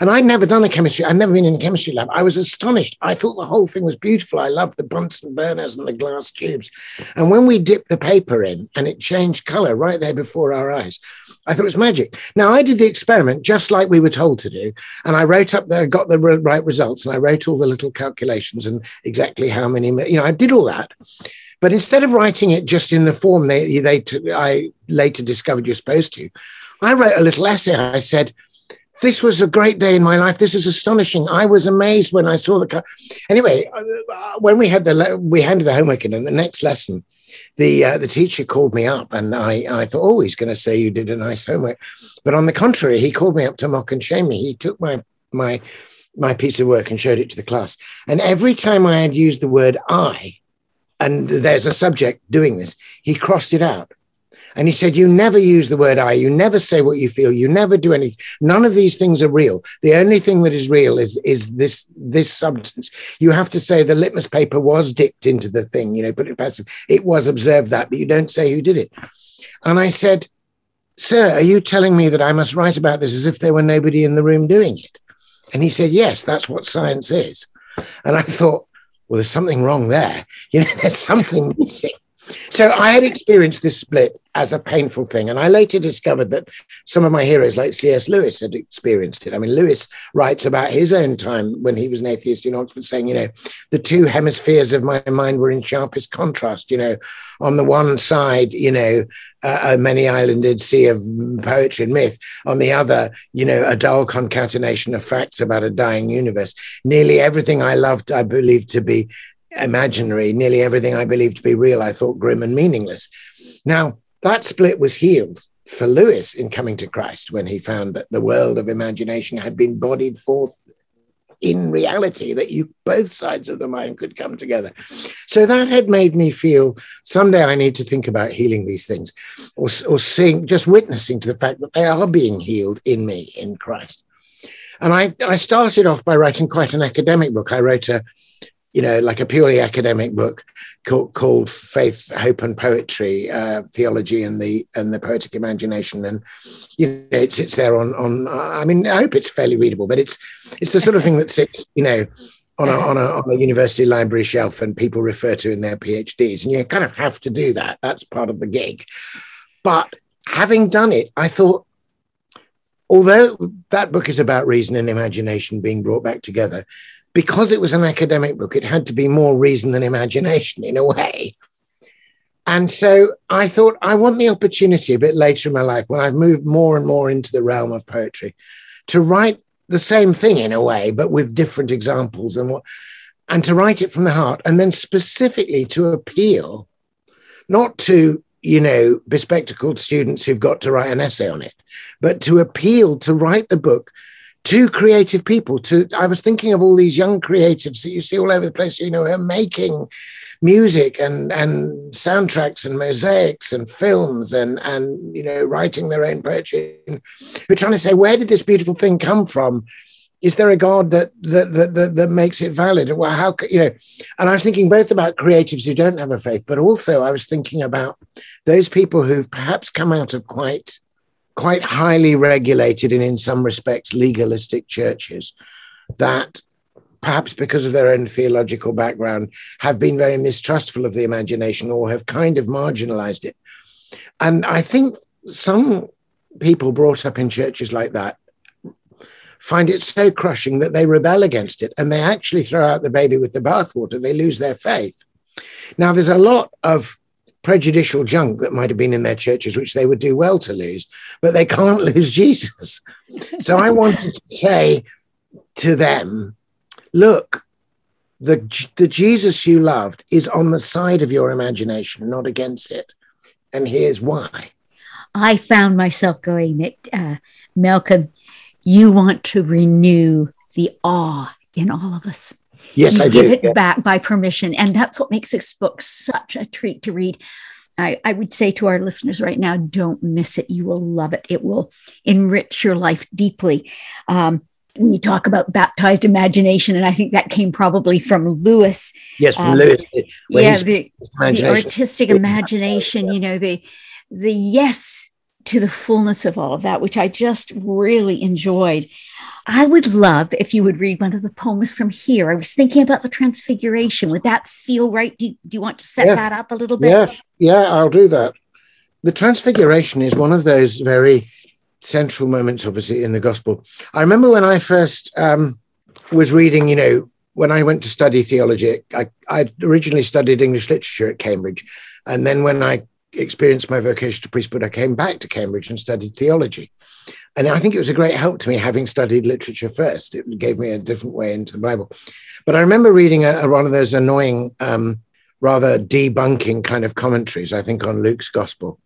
And I'd never done a chemistry. I'd never been in a chemistry lab. I was astonished. I thought the whole thing was beautiful. I loved the Bunsen burners and the glass tubes. And when we dipped the paper in and it changed color right there before our eyes, I thought it was magic. Now, I did the experiment just like we were told to do. And I wrote up there, got the right results. And I wrote all the little calculations and exactly how many, you know, I did all that. But instead of writing it just in the form they, they took, I later discovered you're supposed to, I wrote a little essay. I said, this was a great day in my life. This is astonishing. I was amazed when I saw the car. Anyway, when we had the, we handed the homework in, and the next lesson, the uh, the teacher called me up, and I, I thought, oh, he's going to say you did a nice homework. But on the contrary, he called me up to mock and shame me. He took my my my piece of work and showed it to the class. And every time I had used the word I, and there's a subject doing this, he crossed it out. And he said, you never use the word I, you never say what you feel, you never do anything. None of these things are real. The only thing that is real is, is this, this substance. You have to say the litmus paper was dipped into the thing, you know, put it passive. It was observed that, but you don't say who did it. And I said, sir, are you telling me that I must write about this as if there were nobody in the room doing it? And he said, yes, that's what science is. And I thought, well, there's something wrong there. You know, there's something missing. So I had experienced this split as a painful thing. And I later discovered that some of my heroes, like C S Lewis, had experienced it. I mean, Lewis writes about his own time when he was an atheist in Oxford, saying, you know, the two hemispheres of my mind were in sharpest contrast. You know, on the one side, you know, a, a many-islanded sea of poetry and myth. On the other, you know, a dull concatenation of facts about a dying universe. Nearly everything I loved, I believed to be imaginary. Nearly everything I believed to be real, I thought grim and meaningless. Now, that split was healed for Lewis in coming to Christ, when he found that the world of imagination had been bodied forth in reality, that you both sides of the mind could come together. So that had made me feel someday I need to think about healing these things, or, or seeing, just witnessing to the fact that they are being healed in me, in Christ. And I, I started off by writing quite an academic book. I wrote a you know, like a purely academic book called, called Faith, Hope and Poetry, uh, Theology and the and the Poetic Imagination. And, you know, it sits there on, on I mean, I hope it's fairly readable, but it's it's the sort of thing that sits, you know, on a, on a, on a university library shelf and people refer to in their PhDs. And you kind of have to do that. That's part of the gig. But having done it, I thought, although that book is about reason and imagination being brought back together, because it was an academic book, it had to be more reason than imagination in a way. And so I thought, I want the opportunity a bit later in my life, when I've moved more and more into the realm of poetry, to write the same thing in a way, but with different examples, and what, and to write it from the heart, and then specifically to appeal, not to, you know, bespectacled students who've got to write an essay on it, but to appeal to write the book to creative people. To I was thinking of all these young creatives that you see all over the place, you know, who are making music and and soundtracks and mosaics and films and and you know, writing their own poetry. We're trying to say, where did this beautiful thing come from? Is there a God that that that that, that makes it valid? Well, how you know? And I was thinking both about creatives who don't have a faith, but also I was thinking about those people who've perhaps come out of quite. quite highly regulated and in some respects legalistic churches that perhaps because of their own theological background have been very mistrustful of the imagination or have kind of marginalized it. And I think some people brought up in churches like that find it so crushing that they rebel against it, and they actually throw out the baby with the bathwater. They lose their faith. Now, there's a lot of prejudicial junk that might have been in their churches, which they would do well to lose, but they can't lose Jesus. So I wanted to say to them, look, the, the Jesus you loved is on the side of your imagination, not against it. And here's why. I found myself going that, uh, Malcolm, you want to renew the awe in all of us. Yes, you I give do. it yeah. back by permission. And that's what makes this book such a treat to read. I, I would say to our listeners right now, don't miss it. You will love it. It will enrich your life deeply. Um, when you talk about baptized imagination, and I think that came probably from Lewis. Yes, from um, Lewis. Yeah, the, the artistic imagination, you know, the the yes to the fullness of all of that, which I just really enjoyed. I would love if you would read one of the poems from here. I was thinking about the Transfiguration. Would that feel right? Do you, do you want to set yeah. that up a little bit? Yeah, yeah, I'll do that. The Transfiguration is one of those very central moments, obviously, in the gospel. I remember when I first um, was reading, you know, when I went to study theology, I I'd originally studied English literature at Cambridge. And then when I experienced my vocation to priesthood, I came back to Cambridge and studied theology. And I think it was a great help to me having studied literature first. It gave me a different way into the Bible. But I remember reading a, a, one of those annoying, um, rather debunking kind of commentaries, I think, on Luke's gospel,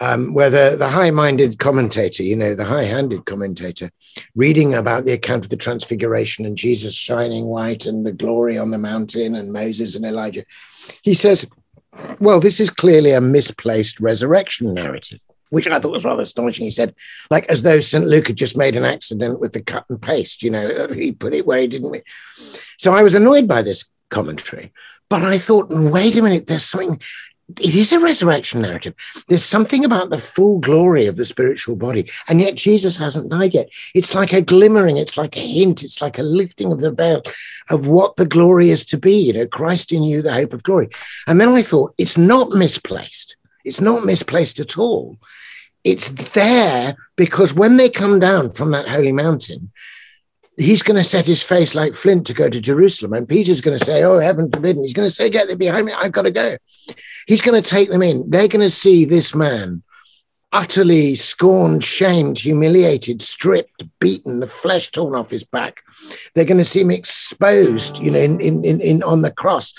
um, where the, the high-minded commentator, you know, the high-handed commentator, reading about the account of the Transfiguration and Jesus shining white and the glory on the mountain and Moses and Elijah. He says, well, this is clearly a misplaced resurrection narrative, which I thought was rather astonishing. He said, like, as though Saint Luke had just made an accident with the cut and paste, you know, he put it where he didn't. So I was annoyed by this commentary, but I thought, wait a minute, there's something, it is a resurrection narrative. There's something about the full glory of the spiritual body, and yet Jesus hasn't died yet. It's like a glimmering, it's like a hint, it's like a lifting of the veil of what the glory is to be, you know, Christ in you, the hope of glory. And then I thought, it's not misplaced. It's not misplaced at all. It's there because when they come down from that holy mountain, he's going to set his face like flint to go to Jerusalem. And Peter's going to say, oh, heaven forbidden. He's going to say, get there behind me. I've got to go. He's going to take them in. They're going to see this man utterly scorned, shamed, humiliated, stripped, beaten, the flesh torn off his back. They're going to see him exposed, you know, in, in, in, in on the cross.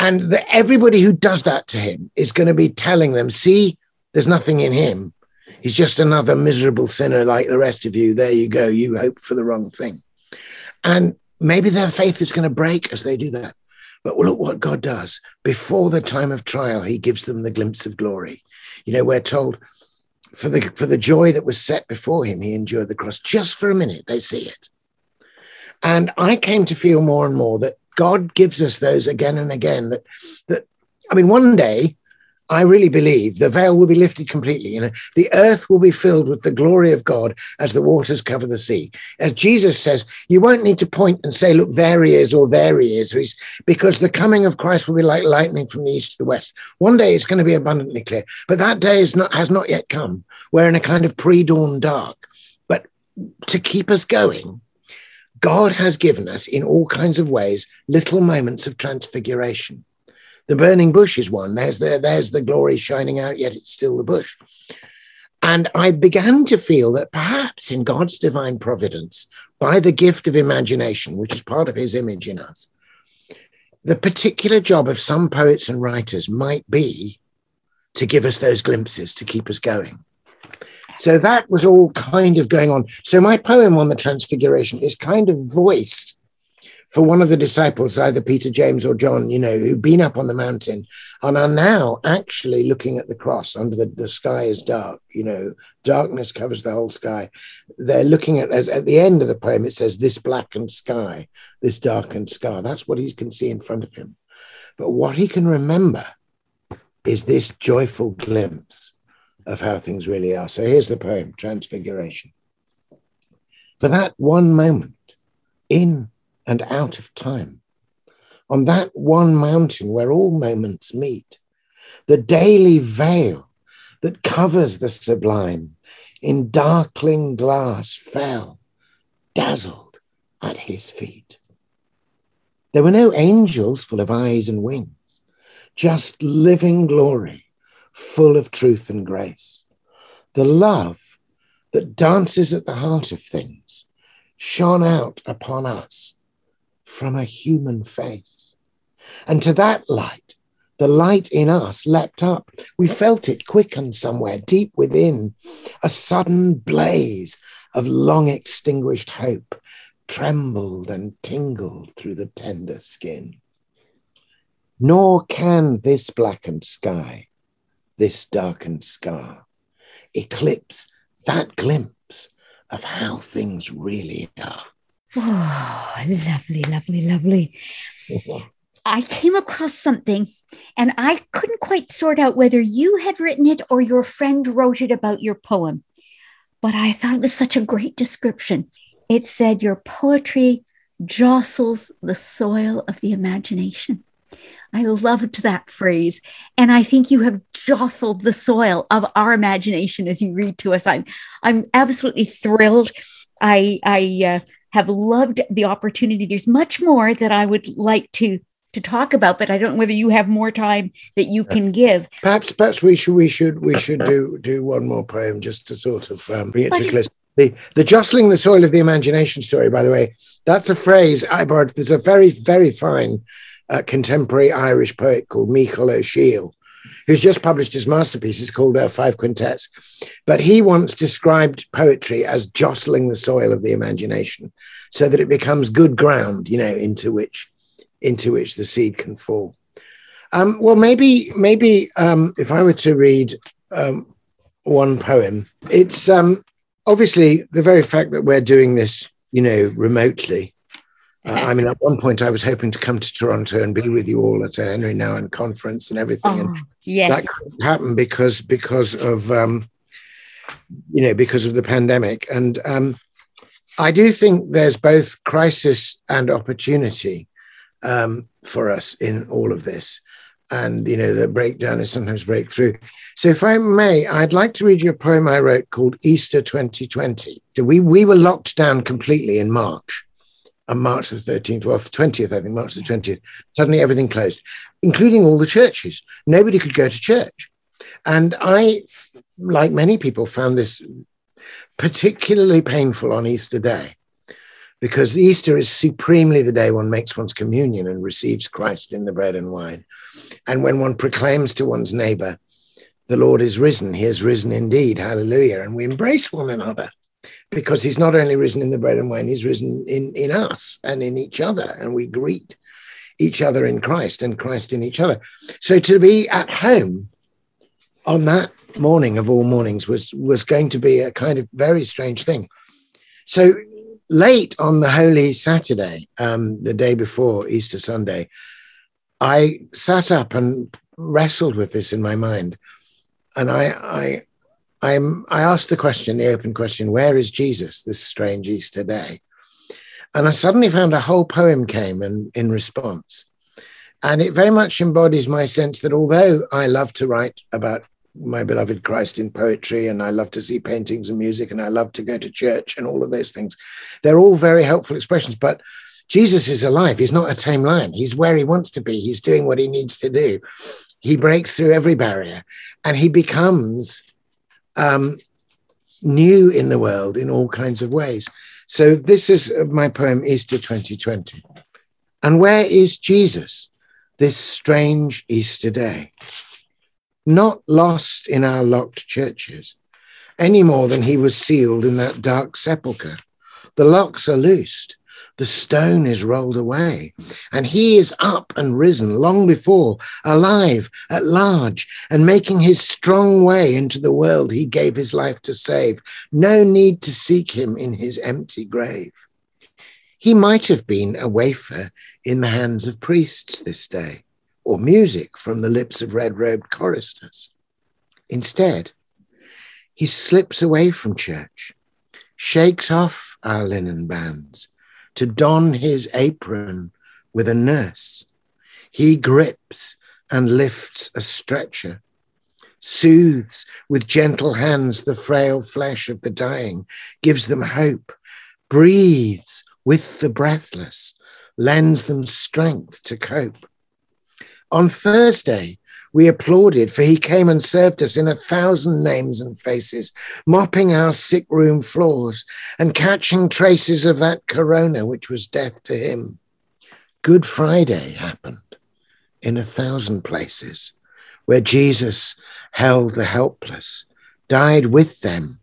And the, everybody who does that to him is going to be telling them, see, there's nothing in him. He's just another miserable sinner like the rest of you. There you go. You hope for the wrong thing. And maybe their faith is going to break as they do that. But look what God does. Before the time of trial, he gives them the glimpse of glory. You know, we're told for the, for the joy that was set before him, he endured the cross. Just for a minute, they see it. And I came to feel more and more that God gives us those again and again. That, that I mean, one day, I really believe the veil will be lifted completely. You know, the earth will be filled with the glory of God as the waters cover the sea. As Jesus says, you won't need to point and say, look, there he is, or there he is, or he's, because the coming of Christ will be like lightning from the east to the west. One day it's going to be abundantly clear, but that day is not, has not yet come. We're in a kind of pre-dawn dark. But to keep us going, God has given us, in all kinds of ways, little moments of transfiguration. The burning bush is one. There's the, there's the glory shining out, yet it's still the bush. And I began to feel that perhaps in God's divine providence, by the gift of imagination, which is part of his image in us, the particular job of some poets and writers might be to give us those glimpses to keep us going. So that was all kind of going on. So my poem on the Transfiguration is kind of voiced for one of the disciples, either Peter, James, or John, you know, who've been up on the mountain and are now actually looking at the cross under the, the sky is dark, you know, darkness covers the whole sky. They're looking at, as at the end of the poem, it says, this blackened sky, this darkened sky. That's what he can see in front of him. But what he can remember is this joyful glimpse of how things really are. So here's the poem, Transfiguration. For that one moment, in and out of time, on that one mountain where all moments meet, the daily veil that covers the sublime in darkling glass fell, dazzled at his feet. There were no angels full of eyes and wings, just living glory, full of truth and grace. The love that dances at the heart of things shone out upon us from a human face. And to that light, the light in us leapt up. We felt it quicken somewhere deep within, a sudden blaze of long extinguished hope trembled and tingled through the tender skin. Nor can this blackened sky, this darkened scar, eclipse that glimpse of how things really are. Oh, lovely, lovely, lovely. I came across something and I couldn't quite sort out whether you had written it or your friend wrote it about your poem. But I thought it was such a great description. It said, your poetry jostles the soil of the imagination. I loved that phrase. And I think you have jostled the soil of our imagination as you read to us. I'm, I'm absolutely thrilled. I, I uh, have loved the opportunity. There's much more that I would like to to talk about, but I don't know whether you have more time that you can give. Perhaps, perhaps we should, we should, we should do do one more poem just to sort of um, bring it to a close. The, the jostling the soil of the imagination story, by the way, that's a phrase I borrowed. There's a very, very fine uh, contemporary Irish poet called Micheal O'Shiel, who's just published his masterpiece. It's called uh, Five Quintets. But he once described poetry as jostling the soil of the imagination so that it becomes good ground, you know, into which into which the seed can fall. Um, well, maybe maybe um, if I were to read um, one poem, it's um, obviously the very fact that we're doing this, you know, remotely. Uh, I mean, at one point I was hoping to come to Toronto and be with you all at a Henri Nouwen conference and everything. Oh, and yes. That couldn't happen because, because of, um, you know, because of the pandemic. And um, I do think there's both crisis and opportunity um for us in all of this, and you know the breakdown is sometimes breakthrough. So if I may, I'd like to read you a poem I wrote called Easter twenty twenty. So we we were locked down completely in March, on March the thirteenth, well twentieth, I think, March the twentieth. Suddenly everything closed, including all the churches. Nobody could go to church, and I, like many people, found this particularly painful on Easter Day, because Easter is supremely the day one makes one's communion and receives Christ in the bread and wine. And when one proclaims to one's neighbor, the Lord is risen, he is risen indeed, hallelujah. And we embrace one another because he's not only risen in the bread and wine, he's risen in, in us and in each other. And we greet each other in Christ and Christ in each other. So to be at home on that morning of all mornings was, was going to be a kind of very strange thing. So late on the Holy Saturday, um, the day before Easter Sunday, I sat up and wrestled with this in my mind. And I, I, I'm, I asked the question, the open question, where is Jesus this strange Easter day? And I suddenly found a whole poem came in, in response. And it very much embodies my sense that although I love to write about my beloved Christ in poetry, and I love to see paintings and music, and I love to go to church and all of those things, they're all very helpful expressions, but Jesus is alive. He's not a tame lion. He's where he wants to be. He's doing what he needs to do. He breaks through every barrier, and he becomes um, new in the world in all kinds of ways. So this is my poem, Easter twenty twenty. And where is Jesus this strange Easter day? Not lost in our locked churches, any more than he was sealed in that dark sepulchre. The locks are loosed, the stone is rolled away, and he is up and risen long before, alive, at large, and making his strong way into the world he gave his life to save. No need to seek him in his empty grave. He might have been a wafer in the hands of priests this day, or music from the lips of red-robed choristers. Instead, he slips away from church, shakes off our linen bands to don his apron with a nurse. He grips and lifts a stretcher, soothes with gentle hands the frail flesh of the dying, gives them hope, breathes with the breathless, lends them strength to cope. On Thursday, we applauded, for he came and served us in a thousand names and faces, mopping our sick room floors and catching traces of that corona which was death to him. Good Friday happened in a thousand places, where Jesus held the helpless, died with them,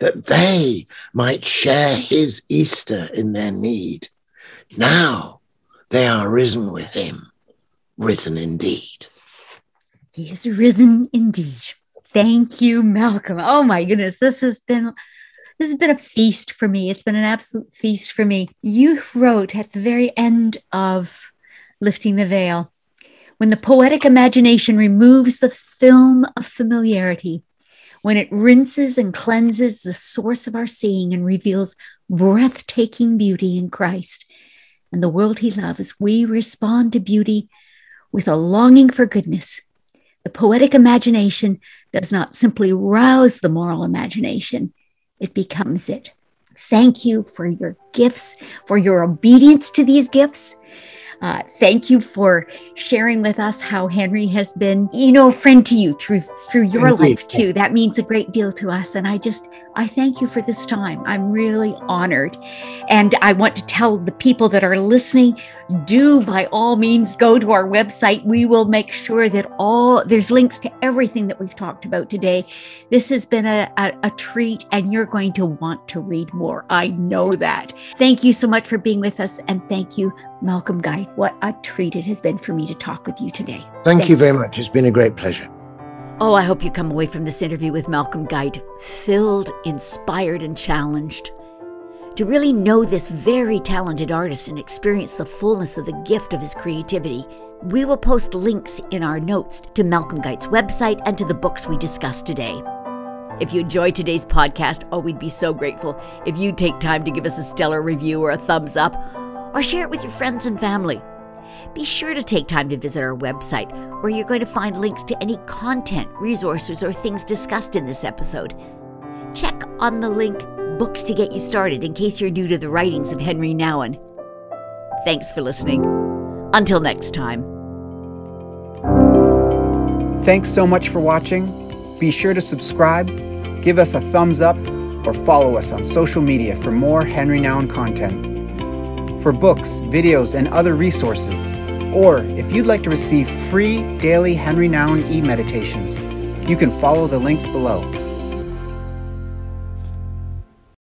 that they might share his Easter in their need. Now they are risen with him. Risen indeed. He is risen indeed. Thank you, Malcolm. Oh my goodness, this has been this has been a feast for me. It's been an absolute feast for me. You wrote at the very end of Lifting the Veil. When the poetic imagination removes the film of familiarity, when it rinses and cleanses the source of our seeing and reveals breathtaking beauty in Christ and the world he loves, we respond to beauty with a longing for goodness. The poetic imagination does not simply rouse the moral imagination, it becomes it. Thank you for your gifts, for your obedience to these gifts. Uh, thank you for sharing with us how Henri has been, you know, a friend to you through through your thank life you. too. That means a great deal to us. And I just, I thank you for this time. I'm really honored. And I want to tell the people that are listening, do by all means go to our website. We will make sure that all, there's links to everything that we've talked about today. This has been a, a, a treat, and you're going to want to read more. I know that. Thank you so much for being with us. And thank you, Malcolm Guite. What a treat it has been for me to talk with you today. Thank, Thank you very much. It's been a great pleasure. Oh, I hope you come away from this interview with Malcolm Guite filled, inspired, and challenged. To really know this very talented artist and experience the fullness of the gift of his creativity, we will post links in our notes to Malcolm Guite's website and to the books we discussed today. If you enjoyed today's podcast, oh, we'd be so grateful if you'd take time to give us a stellar review or a thumbs up, or share it with your friends and family. Be sure to take time to visit our website, where you're going to find links to any content, resources, or things discussed in this episode. Check on the link, Books to Get You Started, in case you're new to the writings of Henri Nouwen. Thanks for listening. Until next time. Thanks so much for watching. Be sure to subscribe, give us a thumbs up, or follow us on social media for more Henri Nouwen content. For books, videos, and other resources, or if you'd like to receive free daily Henri Nouwen e-meditations, you can follow the links below.